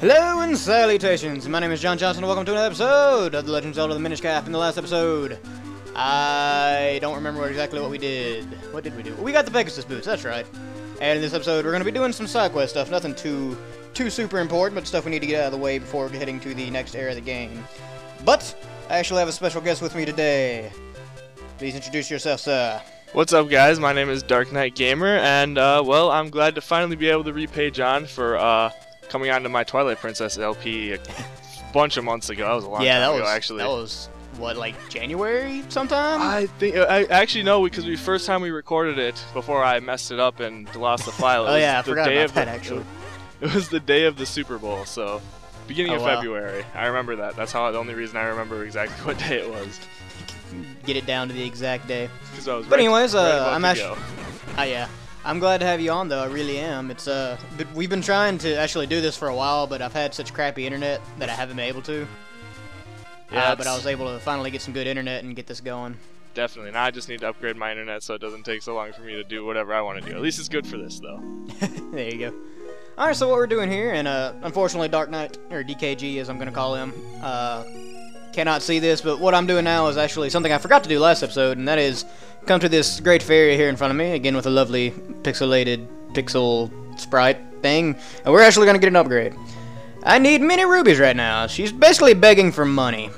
Hello and salutations, my name is John Johnson and welcome to another episode of the Legend of Zelda the Minish Cap. In the last episode, I don't remember exactly what we did. What did we do? We got the Pegasus Boots, that's right. And in this episode, we're going to be doing some side quest stuff. Nothing too super important, but stuff we need to get out of the way before heading to the next area of the game. But, I actually have a special guest with me today. Please introduce yourself, sir. What's up, guys? My name is Dark Knight Gamer, and, well, I'm glad to finally be able to repay John for, coming on to my Twilight Princess LP a bunch of months ago. That was a long time ago, actually. That was, what, like January sometime? I think, I actually know, because the first time we recorded it, before I messed it up and lost the file. Oh yeah, I forgot about that, actually. It was the day of the Super Bowl, so beginning of February. I remember that. That's how the only reason I remember exactly what day it was. Get it down to the exact day. I was I'm actually... Oh yeah. I'm glad to have you on, though. I really am. It's we've been trying to actually do this for a while, but I've had such crappy internet that I haven't been able to. Yeah, but I was able to finally get some good internet and get this going. Definitely. And I just need to upgrade my internet so it doesn't take so long for me to do whatever I want to do. At least it's good for this, though. There you go. All right, so what we're doing here, and unfortunately, Dark Knight or DKG, as I'm going to call him, cannot see this, but what I'm doing now is actually something I forgot to do last episode, and that is come to this great fairy here in front of me, again with a lovely pixelated pixel sprite thing, and we're actually going to get an upgrade. I need many rubies right now. She's basically begging for money.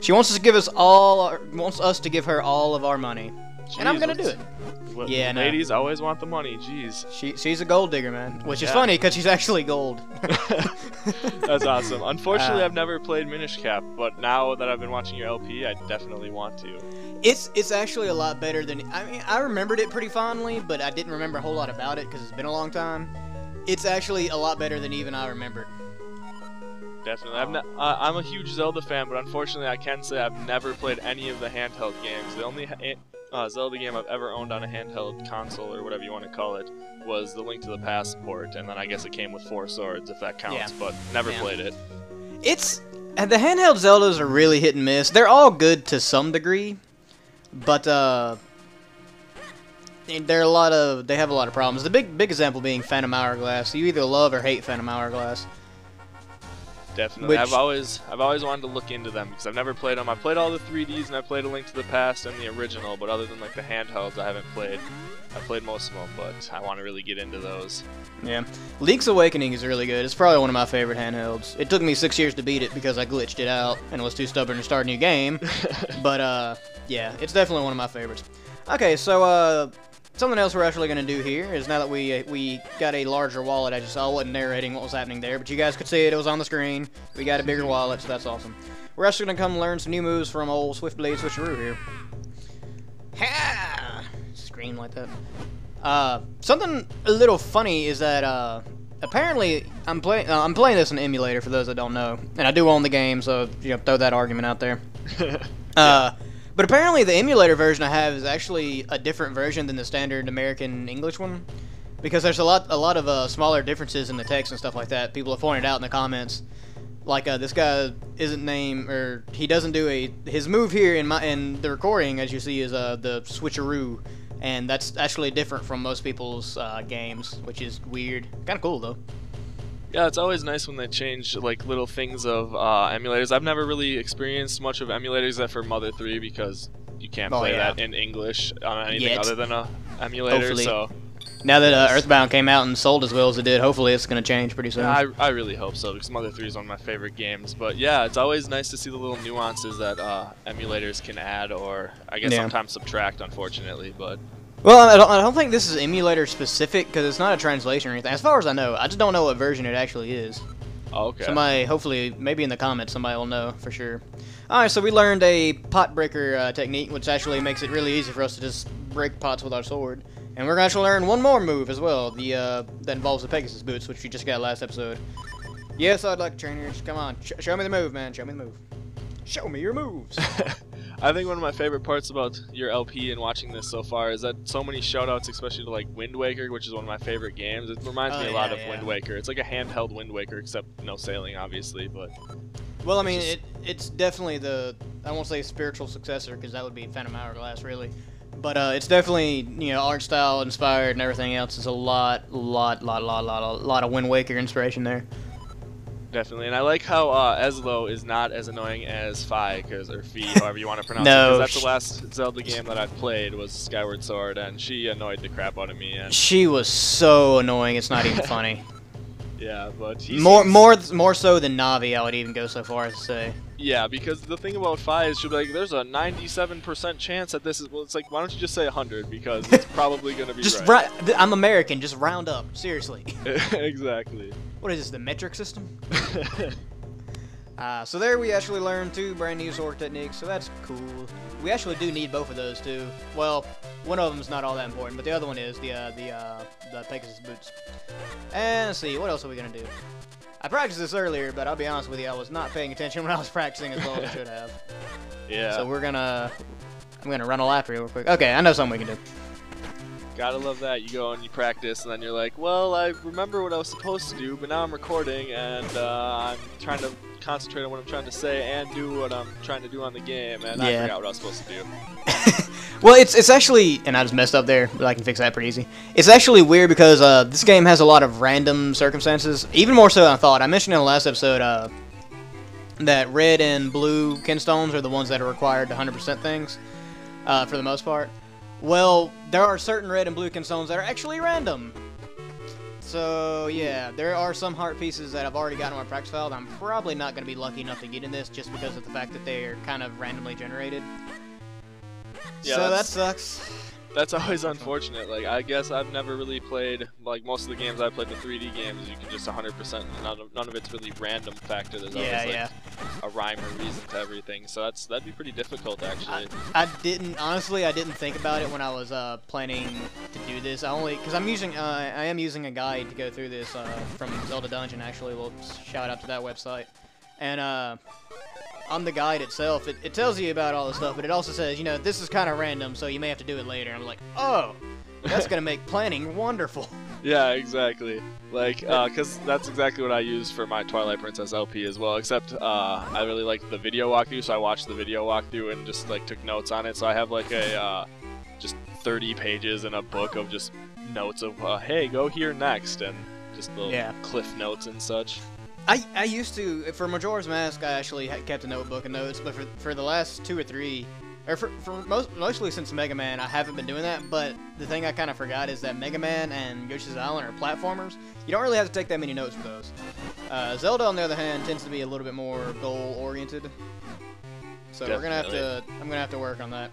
She wants us to give us all, wants us to give her all of our money. Jeez, and I'm going to do it. Yeah, ladies always want the money, jeez. She's a gold digger, man, which is funny because she's actually gold. That's awesome. Unfortunately, I've never played Minish Cap, but now that I've been watching your LP, I definitely want to. It's actually a lot better than... I mean, I remembered it pretty fondly, but I didn't remember a whole lot about it because it's been a long time. It's actually a lot better than even I remembered. Definitely. I'm a huge Zelda fan, but unfortunately I can say I've never played any of the handheld games. The only... Zelda game I've ever owned on a handheld console, or whatever you want to call it, was the Link to the Past port, and then I guess it came with 4 swords, if that counts, but never played it. The handheld Zeldas are really hit and miss. They're all good to some degree, but they have a lot of problems. The big example being Phantom Hourglass. You either love or hate Phantom Hourglass. Definitely. I've always wanted to look into them because I've never played them. I played all the 3Ds and I played A Link to the Past and the original, but other than like the handhelds, I haven't played. I played most of them, but I want to really get into those. Yeah, Link's Awakening is really good. It's probably one of my favorite handhelds. It took me 6 years to beat it because I glitched it out and was too stubborn to start a new game. But yeah, it's definitely one of my favorites. Okay, so something else we're actually going to do here is now that we got a larger wallet, as you saw, I wasn't narrating what was happening there, but you guys could see it. It was on the screen. We got a bigger wallet, so that's awesome. We're actually going to come learn some new moves from old Swiftblade Switcheroo here. Ha! Scream like that. Something a little funny is that apparently I'm playing this in an emulator for those that don't know, and I do own the game, so you know, throw that argument out there. But apparently the emulator version I have is actually a different version than the standard American English one, because there's a lot of smaller differences in the text and stuff like that. People have pointed out in the comments, like this guy isn't named, or he doesn't do his move here in the recording, as you see, is the switcheroo, and that's actually different from most people's games, which is weird. Kind of cool though. Yeah, it's always nice when they change like little things of emulators. I've never really experienced much of emulators except for Mother 3 because you can't play that in English on anything other than a emulator. Hopefully. So now that Earthbound came out and sold as well as it did, hopefully it's going to change pretty soon. Yeah, I really hope so because Mother 3 is one of my favorite games. But yeah, it's always nice to see the little nuances that emulators can add or I guess sometimes subtract, unfortunately, but. Well, I don't think this is emulator specific because it's not a translation or anything. As far as I know, I just don't know what version it actually is. Oh, okay. Somebody, hopefully, maybe in the comments, somebody will know for sure. All right, so we learned a pot breaker technique, which actually makes it really easy for us to just break pots with our sword. And we're going to actually learn one more move as well, the that involves the Pegasus Boots, which you just got last episode. Yes, I'd like trainers. Come on, show me the move, man. Show me the move. Show me your moves. I think one of my favorite parts about your LP and watching this so far is that so many shoutouts, especially to like Wind Waker, which is one of my favorite games. It reminds me a lot of Wind Waker. It's like a handheld Wind Waker, except no sailing, obviously. But well, I mean, it's definitely I won't say spiritual successor because that would be Phantom Hourglass, really. But it's definitely, you know, art style inspired and everything else. It's a lot of Wind Waker inspiration there. Definitely, and I like how Ezlo is not as annoying as Fi, or Fi, however you want to pronounce it, because that's the last Zelda game that I've played was Skyward Sword, and she annoyed the crap out of me. And she was so annoying, it's not even funny. Yeah, but he's more so than Navi, I would even go so far as to say. Yeah, because the thing about Fi is she'll be like, there's a 97% chance that this is, well, it's like, why don't you just say 100, because it's probably going to be just right. I'm American, just round up, seriously. Exactly. What is this, the metric system? So there we actually learned two brand new sword techniques, so that's cool. We actually do need both of those too. Well, one of them's not all that important, but the other one is, the Pegasus Boots. And let's see, what else are we going to do? I practiced this earlier, but I'll be honest with you, I was not paying attention when I was practicing as well as I should have. Yeah. So we're gonna, I'm gonna run a lap real quick. Okay, I know something we can do. Gotta love that. You go and you practice, and then you're like, well, I remember what I was supposed to do, but now I'm recording, and I'm trying to concentrate on what I'm trying to say and do what I'm trying to do on the game, and yeah. I forgot what I was supposed to do. Well, it's actually, and I just messed up there, but I can fix that pretty easy. It's actually weird because this game has a lot of random circumstances, even more so than I thought. I mentioned in the last episode that red and blue kinstones are the ones that are required to 100% things, for the most part. Well, there are certain red and blue kinstones that are actually random. So, yeah, there are some heart pieces that I've already gotten on my practice file that I'm probably not going to be lucky enough to get in this just because of the fact that they are kind of randomly generated. Yeah, so that sucks. That's always unfortunate. Like, I guess I've never really played, like, most of the games I played, the 3D games, you can just 100%, none of it's really random factor. There's always, like, a rhyme or reason to everything. So that'd be pretty difficult, actually. I didn't, honestly, I didn't think about it when I was planning to do this. I only, because I'm using, I am using a guide to go through this from Zelda Dungeon, actually. We'll shout out to that website. And, on the guide itself, it tells you about all the stuff, but it also says, you know, this is kind of random, so you may have to do it later. I'm like, oh, that's going to make planning wonderful. Yeah, exactly. Like, because that's exactly what I used for my Twilight Princess LP as well, except I really liked the video walkthrough, so I watched the video walkthrough and just, like, took notes on it. So I have, like, a just 30 pages in a book of just notes of, hey, go here next, and just little cliff notes and such. I used to, for Majora's Mask, I actually kept a notebook of notes, but for the last two or three, or mostly since Mega Man, I haven't been doing that, but the thing I kind of forgot is that Mega Man and Yoshi's Island are platformers. You don't really have to take that many notes for those. Zelda, on the other hand, tends to be a little bit more goal-oriented, so we're gonna have to, I'm gonna have to work on that.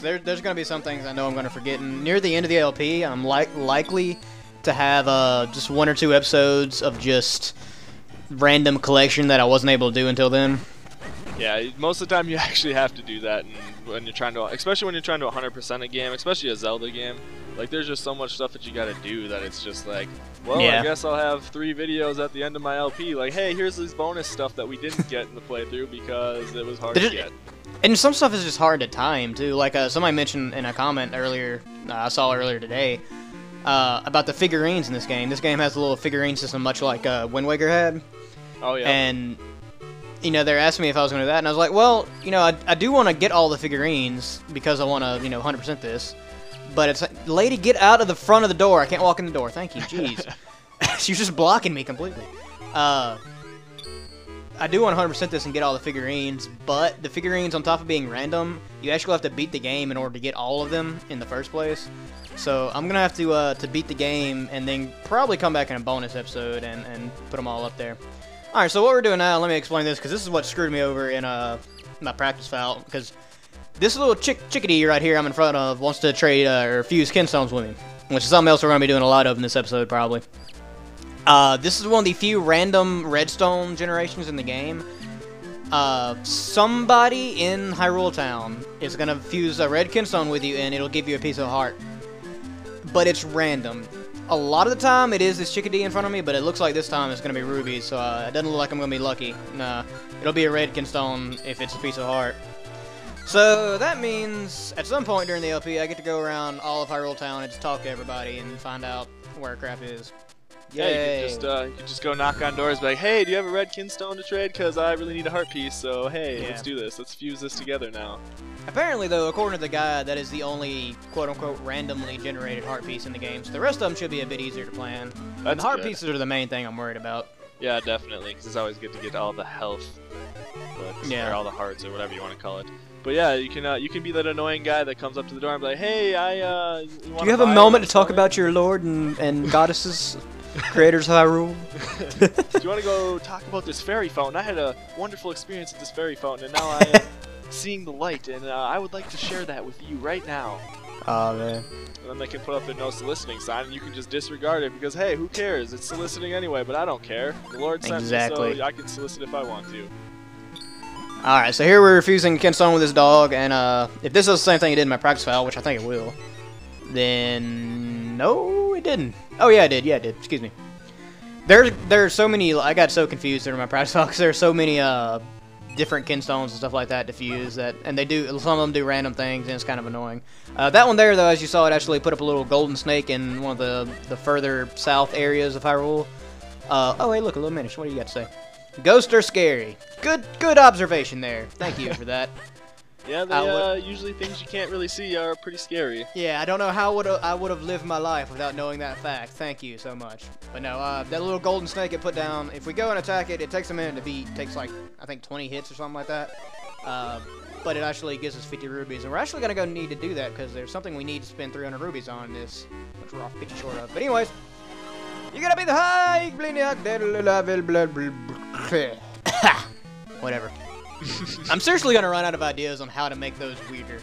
So there's gonna be some things I know I'm gonna forget, and near the end of the LP, I'm likely to have just one or two episodes of just random collection that I wasn't able to do until then. Yeah, most of the time you actually have to do that, and when you're trying to, especially when you're trying to 100% a game, especially a Zelda game, like there's just so much stuff that you got to do that it's just like, well, I guess I'll have 3 videos at the end of my LP, like, hey, here's this bonus stuff that we didn't get in the playthrough because it was hard to get. And some stuff is just hard to time too. Like somebody mentioned in a comment earlier, I saw earlier today, about the figurines in this game. This game has a little figurine system, much like Wind Waker had. Oh, yeah. And, you know, they're asking me if I was going to do that, and I was like, well, you know, I do want to get all the figurines because I want to, you know, 100% this, but it's like, lady, get out of the front of the door. I can't walk in the door. Thank you. Jeez. She's just blocking me completely. I do want to 100% this and get all the figurines, but the figurines, on top of being random, you actually have to beat the game in order to get all of them in the first place. So I'm going to beat the game and then probably come back in a bonus episode and put them all up there. Alright, so what we're doing now, let me explain this, because this is what screwed me over in my practice file, because this little chickadee right here I'm in front of wants to trade or fuse kinstones with me, which is something else we're going to be doing a lot of in this episode, probably. This is one of the few random redstone generations in the game. Somebody in Hyrule Town is going to fuse a red kinstone with you, and it'll give you a piece of heart. But it's random. A lot of the time, it is this chickadee in front of me, but it looks like this time it's going to be rubies, so it doesn't look like I'm going to be lucky. Nah, it'll be a redkin stone if it's a piece of heart. So that means at some point during the LP, I get to go around all of Hyrule Town and just talk to everybody and find out where crap is. Yeah, you can just go knock on doors and be like, hey, do you have a redkin stone to trade? Because I really need a heart piece, so hey, let's do this. Let's fuse this together now. Apparently, though, according to the guide, that is the only quote-unquote randomly generated heart piece in the game, so the rest of them should be a bit easier to plan. The heart pieces are the main thing I'm worried about. Yeah, definitely, because it's always good to get all the health, but, yeah, or all the hearts, or whatever you want to call it. But yeah, you can be that annoying guy that comes up to the door and be like, "Hey, do you have a moment to talk about your lord and goddesses, creators of Hyrule? Do you want to go talk about this fairy fountain? I had a wonderful experience at this fairy fountain, and now I am seeing the light, and I would like to share that with you right now." Oh, man. And then they can put up their no soliciting sign, and you can just disregard it because, hey, who cares? It's soliciting anyway, but I don't care. The Lord sent me, so I can solicit if I want to. Alright, so here we're refusing to consult with this dog, and if this is the same thing it did in my practice file, which I think it will, then... no, it didn't. Oh, yeah, it did. Yeah, it did. Excuse me. There are so many... I got so confused during my practice file because there are so many different kinstones and stuff like that to fuse that, and they do, some of them do random things, and it's kind of annoying. That one there, though, as you saw, it actually put up a little golden snake in one of the further south areas of Hyrule. Oh, hey, look, a little Minish. What do you got to say? Ghosts are scary. Good observation there. Thank you for that. Yeah, they, usually things you can't really see are pretty scary. Yeah, I don't know how I would have lived my life without knowing that fact. Thank you so much. But no, that little golden snake it put down, if we go and attack it, it takes a minute to beat. It takes, like, I think 20 hits or something like that. But it actually gives us 50 rubies, and we're actually going to need to do that because there's something we need to spend 300 rubies on this, which we're off 50 short of. But anyways, you gotta be the high whatever. I'm seriously gonna run out of ideas on how to make those weirder.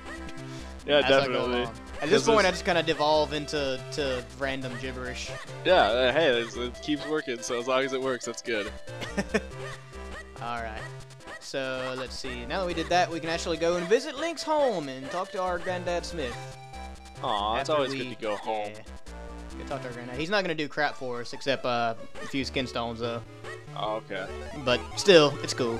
Yeah, definitely. At this point, I just kind of devolve into random gibberish. Yeah, hey, it keeps working, so as long as it works, that's good. All right. So let's see. Now that we did that, we can actually go and visit Link's home and talk to our granddad Smith. Aw, it's always good to go home. Yeah. Go talk to our granddad. He's not gonna do crap for us except a few skinstones, though. Oh, okay. But still, it's cool.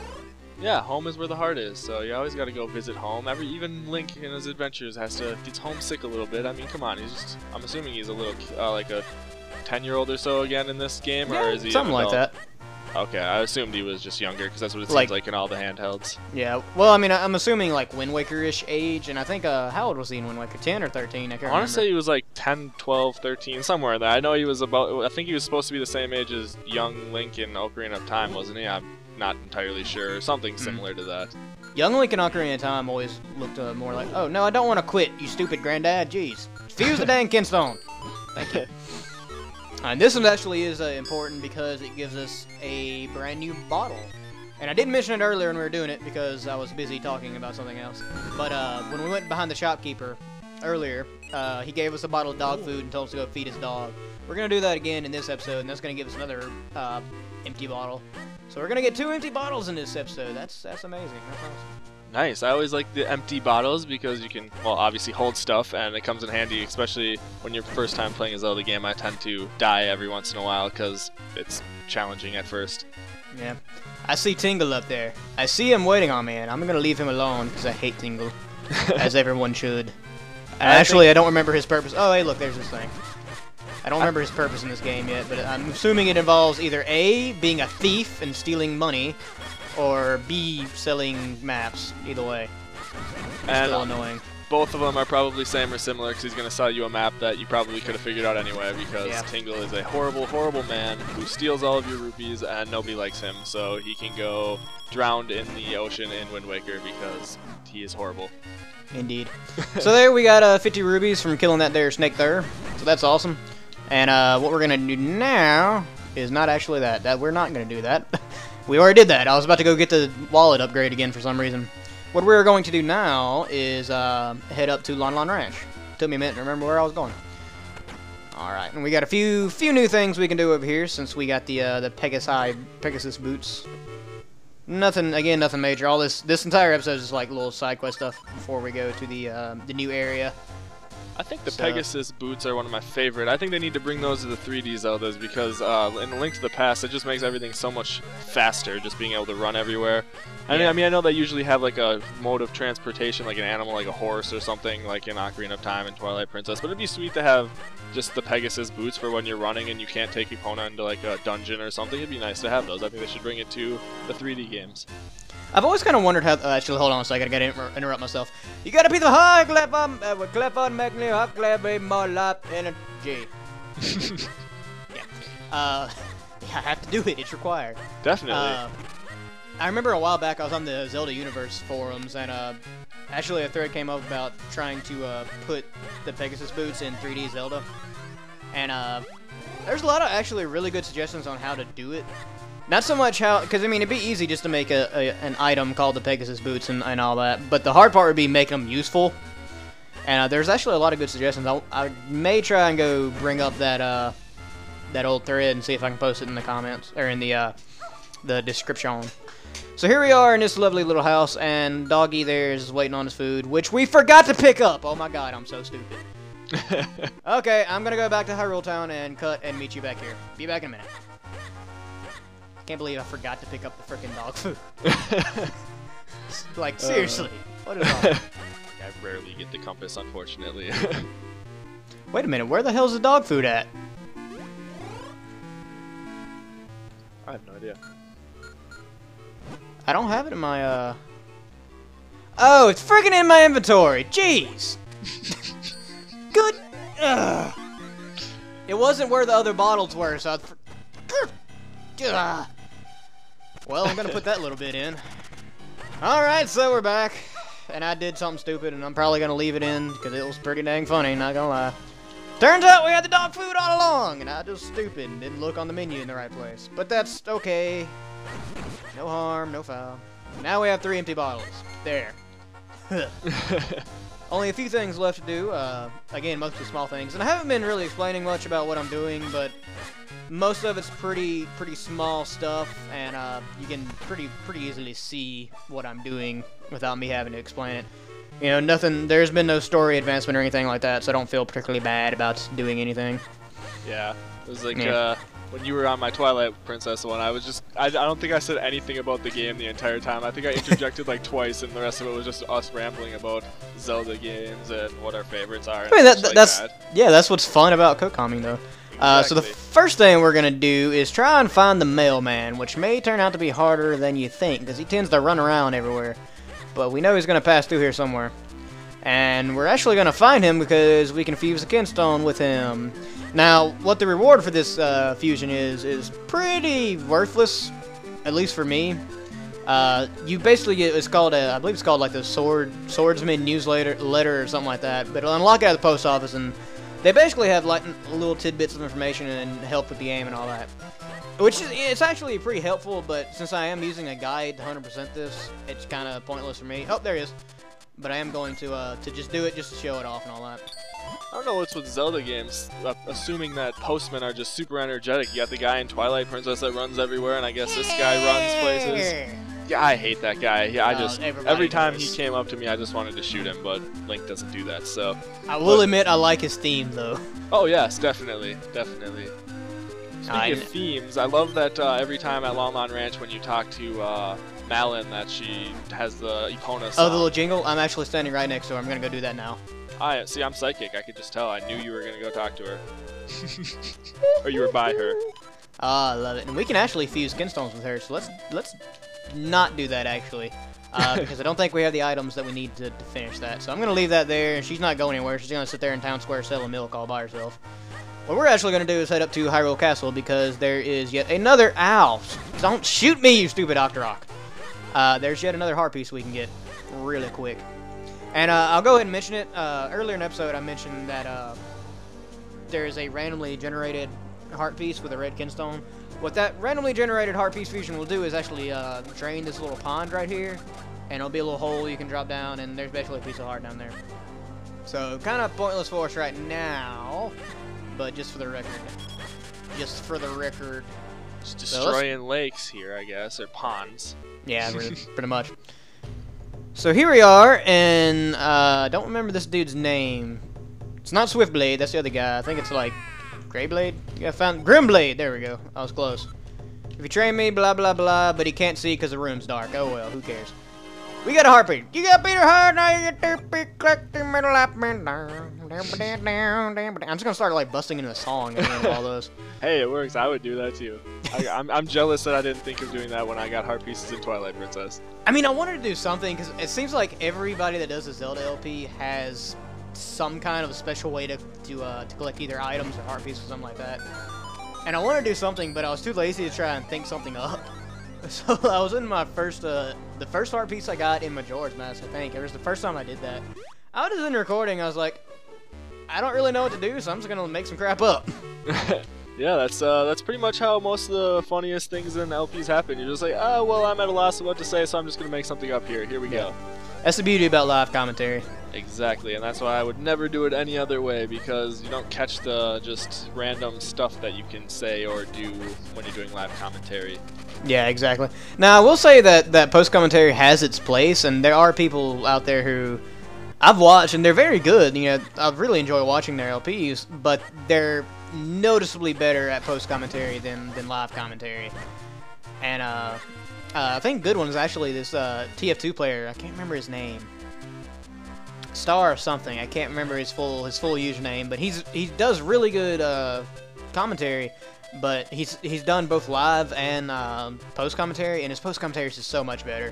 Yeah, home is where the heart is, so you always gotta go visit home. Even Link in his adventures gets homesick a little bit. I mean, come on, I'm assuming he's a little, like a 10-year-old or so again in this game, yeah, or is he something like that? Okay, I assumed he was just younger, because that's what it seems like in all the handhelds. Yeah, well, I mean, I'm assuming, like, Wind Waker-ish age, and I think, how old was he in Wind Waker? 10 or 13? I can't remember. I want to say he was, like, 10, 12, 13, somewhere in there. I know he was I think he was supposed to be the same age as young Link in Ocarina of Time, wasn't he? I'm not entirely sure. Something similar to that. Young Link in Ocarina of Time always looked more like, oh, no, I don't want to quit, you stupid granddad, jeez. Fuse the dang kinstone. Thank you. And this one actually is important because it gives us a brand new bottle. And I didn't mention it earlier when we were doing it because I was busy talking about something else. But when we went behind the shopkeeper earlier, he gave us a bottle of dog food and told us to go feed his dog. We're going to do that again in this episode, and that's going to give us another empty bottle. So we're going to get 2 empty bottles in this episode. That's amazing. That's awesome. Nice. I always like the empty bottles because you can, well, obviously hold stuff, and it comes in handy, especially when you're first time playing a Zelda game. I tend to die every once in a while because it's challenging at first. Yeah. I see Tingle up there. I see him waiting on me, and I'm going to leave him alone because I hate Tingle, as everyone should. I don't remember his purpose. Oh, hey, look, there's this thing. I don't remember his purpose in this game yet, but I'm assuming it involves either A, being a thief and stealing money, or B, selling maps. Either way, it's still annoying. Both of them are probably same or similar because he's going to sell you a map that you probably could have figured out anyway because Tingle is a horrible, horrible man who steals all of your rupees and nobody likes him, so he can go drowned in the ocean in Wind Waker because he is horrible. Indeed. So there we got 50 rubies from killing that there snake there, so that's awesome. And what we're going to do now is not actually that. We're not going to do that. We already did that. I was about to go get the wallet upgrade again for some reason. What we're going to do now is head up to Lon Lon Ranch. Took me a minute to remember where I was going. All right, and we got a few new things we can do over here since we got the Pegasus Boots. Nothing major. All this entire episode is just like little side quest stuff before we go to the new area. I think the Pegasus Boots are one of my favorite. I think they need to bring those to the 3D Zeldas because in Link to the Past, it just makes everything so much faster, just being able to run everywhere. I mean, I know they usually have like a mode of transportation, like an animal, like a horse or something, like in Ocarina of Time and Twilight Princess, but it'd be sweet to have just the Pegasus Boots for when you're running and you can't take Epona into like a dungeon or something. It'd be nice to have those. I think they should bring it to the 3D games. I've always kind of wondered how. Actually, hold on a second. I gotta interrupt myself. You gotta be the high clap on, magni hot clap, more lap energy. Yeah. I have to do it. It's required. Definitely. I remember a while back I was on the Zelda Universe forums, and actually a thread came up about trying to put the Pegasus Boots in 3D Zelda. And there's a lot of actually really good suggestions on how to do it. Not so much how, because I mean it'd be easy just to make an item called the Pegasus Boots and all that, but the hard part would be making them useful. And there's actually a lot of good suggestions. I may try and go bring up that that old thread and see if I can post it in the comments or in the description. So here we are in this lovely little house, and Doggy there is waiting on his food, which we forgot to pick up. Oh my god, I'm so stupid. Okay, I'm gonna go back to Hyrule Town and cut and meet you back here. Be back in a minute. Can't believe I forgot to pick up the frickin' dog food. Like, seriously, what is wrong? I rarely get the compass, unfortunately. Wait a minute, where the hell's the dog food at? I have no idea. I don't have it in my, Oh, it's frickin' in my inventory! Jeez! Good... Ugh. It wasn't where the other bottles were, so I... Well, I'm gonna put that little bit in. Alright, so we're back. And I did something stupid, and I'm probably gonna leave it in, because it was pretty dang funny, not gonna lie. Turns out we had the dog food all along, and I was stupid and didn't look on the menu in the right place. But that's okay. No harm, no foul. Now we have 3 empty bottles. There. Only a few things left to do. Again, mostly small things. And I haven't been really explaining much about what I'm doing, but... most of it's pretty small stuff, and you can pretty easily see what I'm doing without me having to explain it. You know, nothing. There's been no story advancement or anything like that, so I don't feel particularly bad about doing anything. Yeah, it was like when you were on my Twilight Princess one. I was just—I don't think I said anything about the game the entire time. I think I interjected like twice, and the rest of it was just us rambling about Zelda games and what our favorites are. I mean, that's what's fun about co-comming though. Exactly. So the first thing we're gonna do is try and find the mailman, which may turn out to be harder than you think, because he tends to run around everywhere. But we know he's gonna pass through here somewhere, and we're actually gonna find him because we can fuse the Kinstone with him. Now, what the reward for this fusion is pretty worthless, at least for me. You basically get, it's called a, I believe it's called like the Swordsman newsletter or something like that. But it'll unlock it at the post office, and they basically have like little tidbits of information and help with the game and all that, which is, it's actually pretty helpful. But since I am using a guide to 100% this, it's kind of pointless for me. Oh, there he is. But I am going to just do it just to show it off and all that. I don't know what's with Zelda games. Assuming that postmen are just super energetic. You got the guy in Twilight Princess that runs everywhere, and I guess this guy runs places. Yeah, I hate that guy. Yeah, I just every time he came up to me, I just wanted to shoot him, but Link doesn't do that. So I will admit I like his theme though. Oh yes, definitely, definitely. Speaking of themes, I love that every time at Lon Lon Ranch when you talk to Malin, that she has the Epona song. Oh, the little jingle. I'm actually standing right next to her. I'm gonna go do that now. I see. I'm psychic. I could just tell. I knew you were gonna go talk to her, or you were by her. Ah, I love it. And we can actually fuse skinstones with her. So let's not do that actually, because I don't think we have the items that we need to finish that. So I'm gonna leave that there, and she's not going anywhere. She's gonna sit there in Town Square selling milk all by herself. What we're actually gonna do is head up to Hyrule Castle because there is yet another owl. Don't shoot me, you stupid Octorok. There's yet another heart piece we can get really quick, and I'll go ahead and mention it. Earlier in the episode, I mentioned that there is a randomly generated heart piece with a red kinstone. What that randomly generated heart piece fusion will do is actually drain this little pond right here, and it'll be a little hole you can drop down, and there's basically a piece of heart down there. So kind of pointless for us right now, but just for the record, just destroying lakes here, I guess, or ponds. Yeah, pretty much. So here we are, and I don't remember this dude's name. It's not Swiftblade. That's the other guy. I think it's like. Greyblade? Yeah, I found Grimblade. There we go. I was close. If you train me, blah blah blah, but he can't see because the room's dark. Oh well, who cares? We got a heartbeat. You got Peter Hart, now you get I'm just gonna start like busting into a song and all those. Hey, it works. I would do that too. I'm jealous that I didn't think of doing that when I got heart pieces in Twilight Princess. I mean, I wanted to do something because it seems like everybody that does a Zelda LP has some kind of a special way to collect either items or heart pieces or something like that. And I wanted to do something, but I was too lazy to try and think something up. So I was in my first, the first art piece I got in Majora's Mask, I think. It was the first time I did that. I was just in recording, I was like, I don't really know what to do, so I'm just gonna make some crap up. Yeah, that's pretty much how most of the funniest things in LPs happen. You're just like, oh, well, I'm at a loss of what to say, so I'm just gonna make something up here. Here we go. That's the beauty about live commentary. Exactly, and that's why I would never do it any other way, because you don't catch the just random stuff that you can say or do when you're doing live commentary. Yeah, exactly. Now, I will say that, post-commentary has its place, and there are people out there who I've watched, and they're very good. You know, I really enjoy watching their LPs, but they're noticeably better at post-commentary than live commentary. And I think good one is actually this TF2 player. I can't remember his name. Star or something. I can't remember his full username, but he does really good commentary. But he's done both live and post commentary, and his post commentary is just so much better.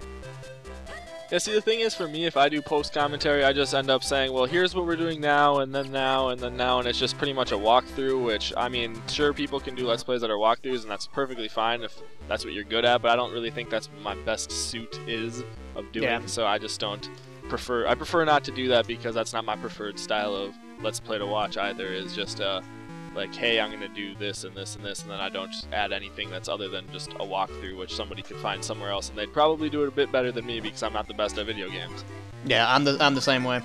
Yeah, see, the thing is, for me, if I do post commentary, I just end up saying, well, here's what we're doing now, and then now, and then now, and it's just pretty much a walkthrough, which, I mean, sure, people can do Let's Plays that are walkthroughs, and that's perfectly fine if that's what you're good at, but I don't really think that's what my best suit is of doing, yeah. So I just don't prefer, I prefer not to do that, because that's not my preferred style of Let's Play to watch either, is just, like, hey, I'm going to do this and this and this, and then I don't just add anything that's other than just a walkthrough, which somebody could find somewhere else, and they'd probably do it a bit better than me because I'm not the best at video games. Yeah, I'm the same way.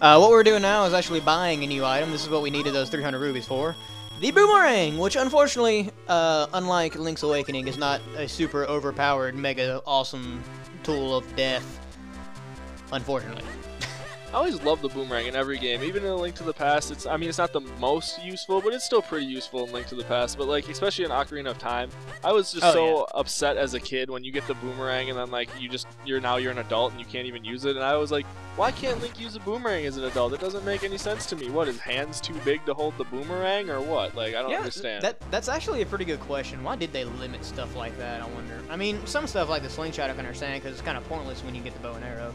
What we're doing now is actually buying a new item. This is what we needed those 300 rubies for. The Boomerang, which unfortunately, unlike Link's Awakening, is not a super overpowered, mega awesome tool of death, unfortunately. I always love the Boomerang in every game, even in A Link to the Past. It's, I mean, it's not the most useful, but it's still pretty useful in Link to the Past. But, like, especially in Ocarina of Time, I was just upset as a kid when you get the Boomerang and then, like, you're now an adult and you can't even use it. And I was like, why can't Link use a Boomerang as an adult? It doesn't make any sense to me. What, his hand's too big to hold the Boomerang or what? Like, I don't understand. That's actually a pretty good question. Why did they limit stuff like that, I wonder? I mean, some stuff like the slingshot I can understand because it's kind of pointless when you get the bow and arrow.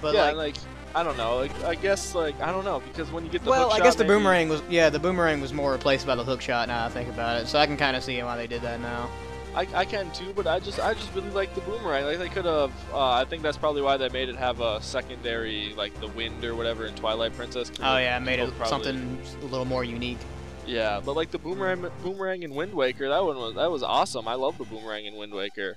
But, yeah, like I don't know. Like, I guess, like, I don't know, because when you get the hook shot, I guess the Boomerang was, yeah, the Boomerang was more replaced by the hook shot now I think about it, so I can kind of see why they did that now. I can too, but I just really like the Boomerang. Like, they could have, I think that's probably why they made it have a secondary, like the wind or whatever in Twilight Princess. Oh yeah, it made it probably something a little more unique. Yeah, but like the Boomerang in Wind Waker, that was awesome. I love the Boomerang in Wind Waker.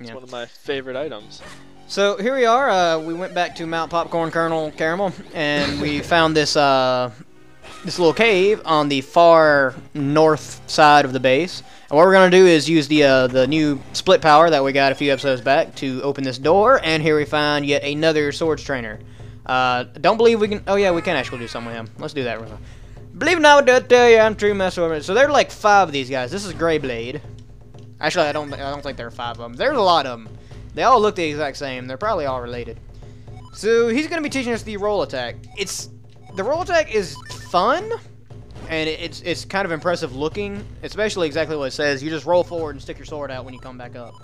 It's one of my favorite items. So here we are. We went back to Mount Popcorn Colonel Caramel, and we found this this little cave on the far north side of the base. And what we're gonna do is use the new split power that we got a few episodes back to open this door. And here we find yet another swords trainer. Don't believe we can. Oh yeah, we can actually do something with him. Let's do that real quick. Believe not what I tell you, I'm true master. So there are like 5 of these guys. This is Greyblade. Actually, I don't think there are 5 of them. There's a lot of them. They all look the exact same. They're probably all related. So he's going to be teaching us the roll attack. The roll attack is fun, and it's kind of impressive looking. It's basically exactly what it says. You just roll forward and stick your sword out when you come back up.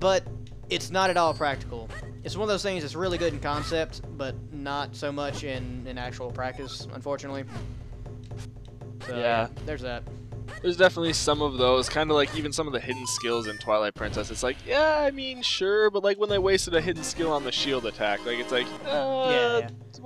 But it's not at all practical. It's one of those things that's really good in concept, but not so much in actual practice, unfortunately. So, yeah, there's that. There's definitely some of those, kind of like even some of the hidden skills in Twilight Princess. It's like, yeah, I mean, sure, but like when they wasted a hidden skill on the shield attack, like it's like,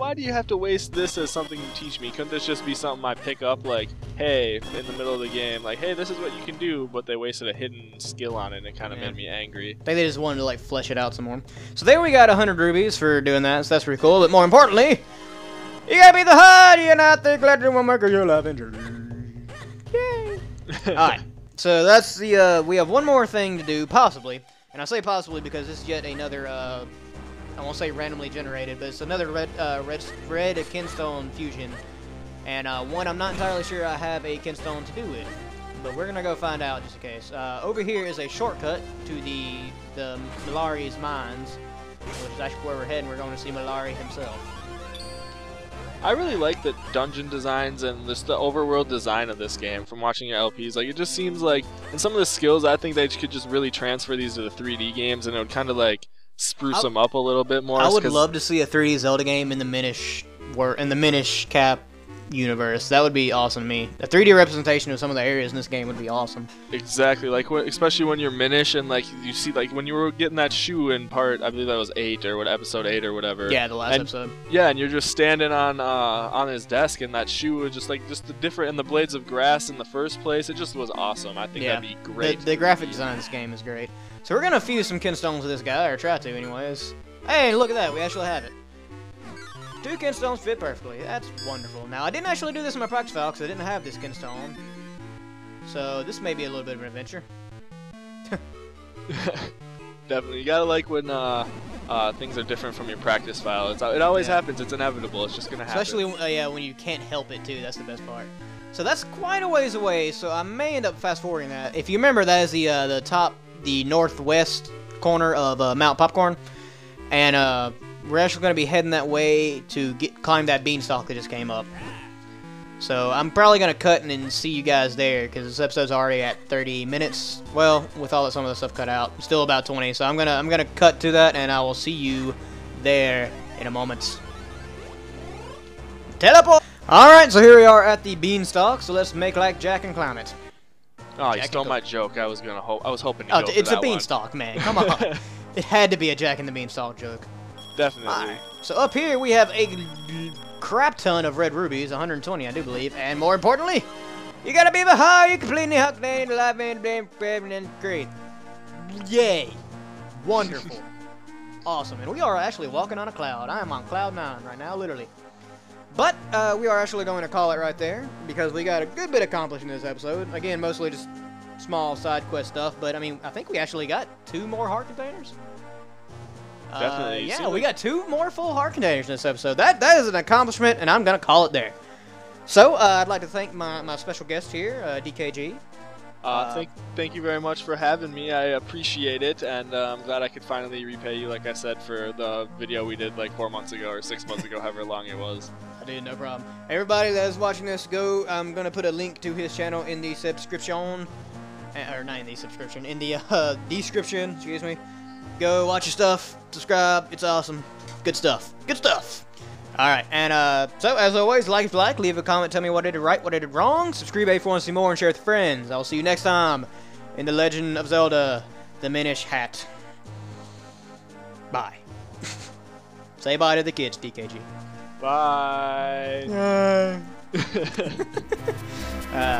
why do you have to waste this as something you teach me? Couldn't this just be something I pick up, like, hey, in the middle of the game, like, hey, this is what you can do, but they wasted a hidden skill on it, and it kind of made me angry. I think they just wanted to, like, flesh it out some more. So there we got 100 rubies for doing that, so that's pretty cool, but more importantly, you gotta be the HUD, you're not the collector will make your life injury. Yay! Alright, so that's the, we have one more thing to do, possibly, and I say possibly because this is yet another, I won't say randomly generated, but it's another red Kenstone fusion, and one I'm not entirely sure I have a Kenstone to do with, but we're gonna go find out just in case. Over here is a shortcut to the Melari's Mines, which is actually where we're heading. We're going to see Melari himself. I really like the dungeon designs and just the overworld design of this game from watching your LPs. Like, it just seems like, and some of the skills, I think they could just really transfer these to the 3D games, and it would kind of like spruce them up a little bit more. I would love to see a 3D Zelda game in the Minish Cap universe. That would be awesome to me. A 3D representation of some of the areas in this game would be awesome. Exactly, like especially when you're Minish and like you see like when you were getting that shoe in part, I believe that was 8 or what episode 8 or whatever. Yeah, the last episode. Yeah, and you're just standing on his desk and that shoe was just like just the different and the blades of grass in the first place. It just was awesome. I think that'd be great. The graphic design of this game is great. So we're gonna fuse some kinstones with this guy, or try to, anyways. Hey, look at that! We actually have it. 2 kinstones fit perfectly. That's wonderful. Now, I didn't actually do this in my practice file because I didn't have this kinstone. So this may be a little bit of an adventure. Definitely, you gotta like when things are different from your practice file. It always happens. It's inevitable. It's just gonna happen. Especially when you can't help it too. That's the best part. So that's quite a ways away. So I may end up fast forwarding that. If you remember, that is the northwest corner of Mount Popcorn, and we're actually going to be heading that way to climb that beanstalk that just came up. So I'm probably going to cut and see you guys there, because this episode's already at 30 minutes. Well, with all some of the stuff cut out, still about 20. So I'm gonna cut to that, and I will see you there in a moment. Teleport. All right, so here we are at the beanstalk. So let's make like Jack and climb it. Oh, you stole my joke. I was hoping. Oh, it's a beanstalk, man. Come on. It had to be a Jack and the Beanstalk joke. Definitely. Right. So up here we have a crap ton of red rubies, 120, I do believe, and more importantly, you gotta be behind. You completely huck name live and great. Yay! Wonderful. Awesome. And we are actually walking on a cloud. I am on cloud 9 right now, literally. But we are actually going to call it right there because we got a good bit accomplished in this episode. Again, mostly just small side quest stuff, but I mean, I think we actually got 2 more heart containers. Definitely. Yeah, we got 2 more full heart containers in this episode. That is an accomplishment, and I'm gonna call it there. So I'd like to thank my special guest here, DKG. Thank you very much for having me. I appreciate it, and I'm glad I could finally repay you, like I said, for the video we did like 4 months ago or 6 months ago, however long it was. I did, no problem. Everybody that is watching this, I'm gonna put a link to his channel in the subscription, or not in the subscription, in the description. Excuse me. Go watch your stuff. Subscribe. It's awesome. Good stuff. Good stuff. All right, and so as always, like if you like, leave a comment, tell me what I did right, what I did wrong, subscribe if you want to see more, and share with friends. I'll see you next time in The Legend of Zelda, the Minish Hat. Bye. Say bye to the kids, DKG. Bye. Bye.